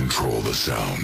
control the sound.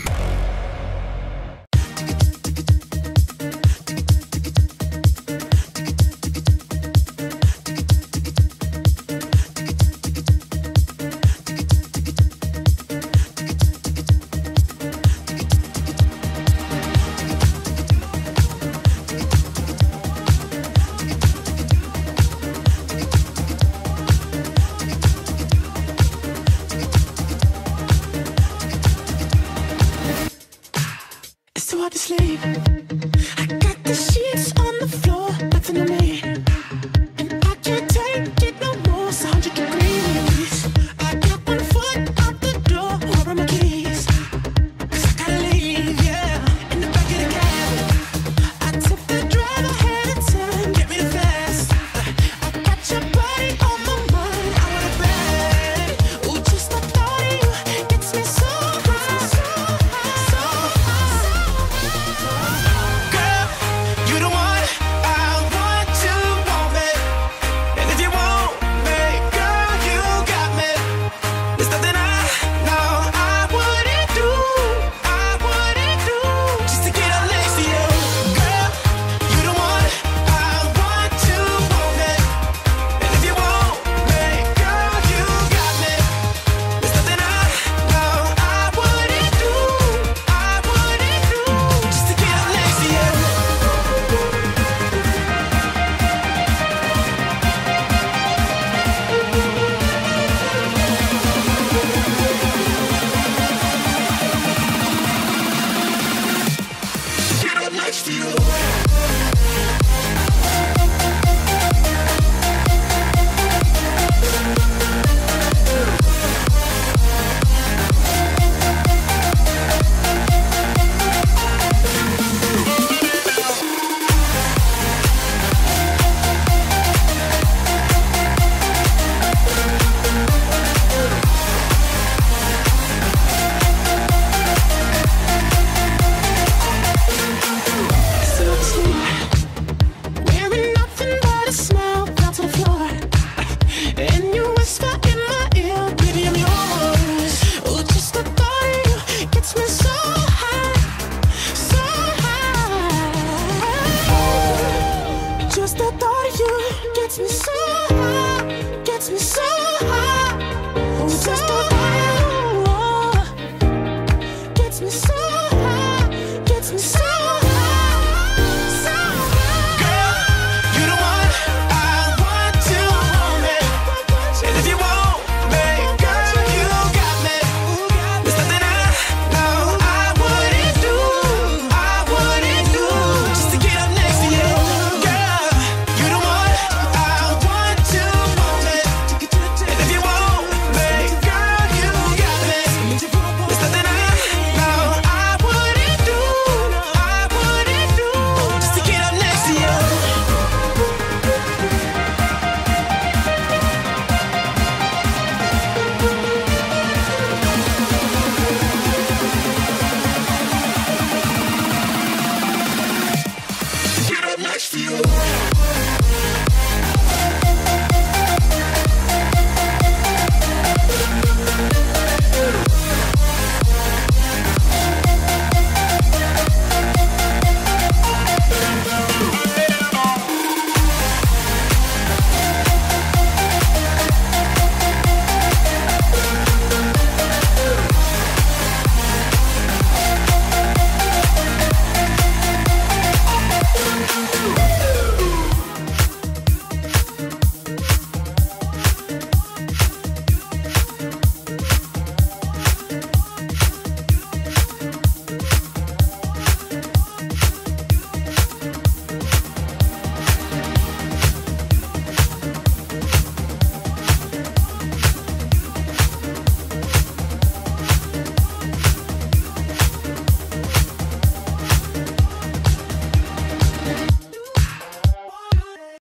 It's too hard to sleep.